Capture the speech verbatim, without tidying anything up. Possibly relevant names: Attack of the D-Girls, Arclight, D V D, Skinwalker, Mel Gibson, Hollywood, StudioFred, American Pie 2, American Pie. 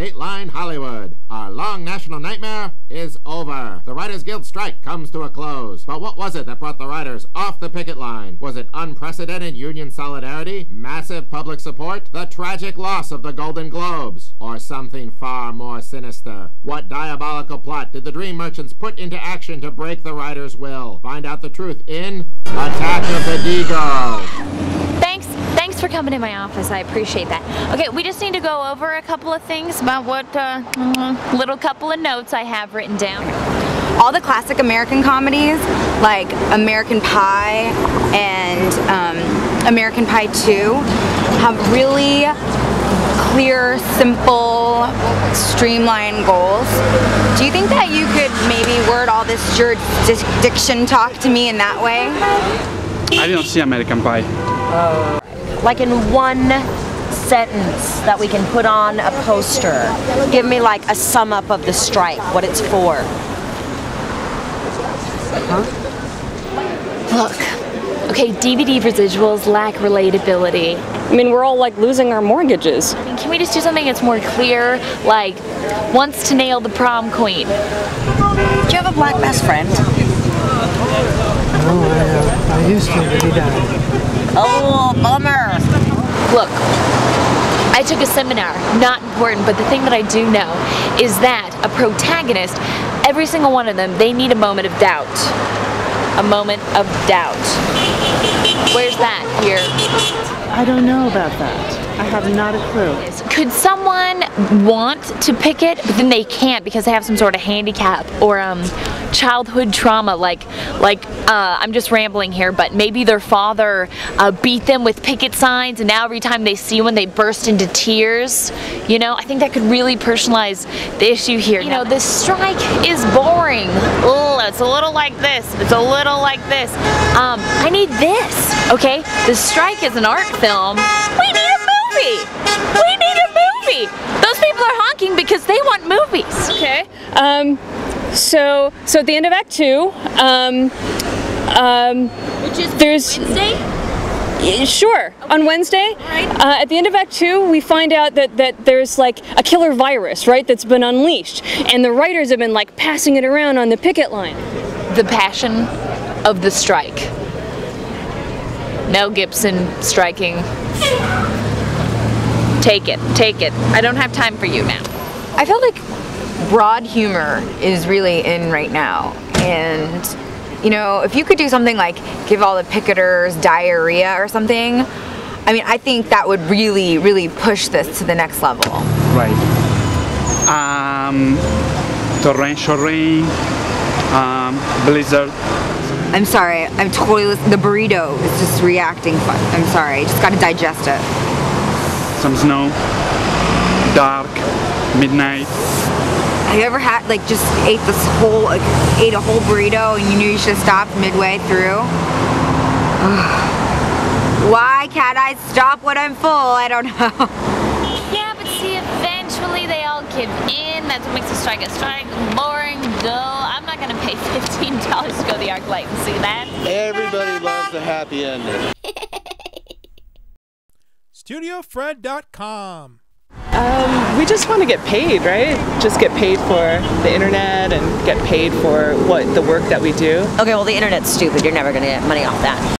Dateline Hollywood. Our long national nightmare is over. The Writers Guild strike comes to a close. But what was it that brought the writers off the picket line? Was it unprecedented union solidarity? Massive public support? The tragic loss of the Golden Globes? Or something far more sinister? What diabolical plot did the Dream Merchants put into action to break the writers' will? Find out the truth in Attack of the D-Girls. Thanks. Thanks for coming to my office. I appreciate that. Okay, we just need to go over a couple of things about what uh, little couple of notes I have written down. All the classic American comedies, like American Pie and um, American Pie two, have really clear, simple, streamlined goals. Do you think that you could maybe word all this jurisdiction talk to me in that way? I don't see American Pie. Oh. Like in one sentence that we can put on a poster. Give me like a sum up of the strike, what it's for. Huh? Look, okay, D V D residuals lack relatability. I mean, we're all like losing our mortgages. I mean, can we just do something that's more clear, like wants to nail the prom queen? Do you have a black best friend? Oh, I, uh, I used to, but he died. Oh, bummer. Look, I took a seminar, not important, but the thing that I do know is that a protagonist, every single one of them, they need a moment of doubt. A moment of doubt. Where's that here? I don't know about that. I have not a clue. Could someone want to pick it, but then they can't because they have some sort of handicap or um, childhood trauma, like, like uh, I'm just rambling here, but maybe their father uh, beat them with picket signs and now every time they see one they burst into tears. You know, I think that could really personalize the issue here. You know, this strike is boring. Ooh, it's a little like this, it's a little like this. Um, I need this, okay? The strike is an art film. We need a movie! We need a movie! Those people are honking because they want movies. Okay. Um, So, so at the end of Act Two, um, um, which is there's Wednesday. Yeah, sure, okay. On Wednesday. Right. Uh, at the end of Act Two, we find out that that there's like a killer virus, right? That's been unleashed, and the writers have been like passing it around on the picket line. The passion of the strike. Mel Gibson striking. Take it, take it. I don't have time for you now. I feel like broad humor is really in right now, and you know, if you could do something like give all the picketers diarrhea or something, I mean, I think that would really, really push this to the next level. Right. Um, torrential rain, um, blizzard. I'm sorry, I'm totally listening. The burrito is just reacting. Fun. I'm sorry, just gotta digest it. Some snow, dark, midnight. Have you ever had, like, just ate this whole, like, ate a whole burrito and you knew you should have stopped midway through? Ugh. Why can't I stop when I'm full? I don't know. Yeah, but see, eventually they all give in. That's what makes a strike a strike. Boring, dull. I'm not going to pay fifteen dollars to go to the Arclight and see that. Everybody loves the happy ending. Studio Fred dot com. Um, we just want to get paid, right? Just get paid for the internet and get paid for what the work that we do. Okay, well the internet's stupid. You're never going to get money off that.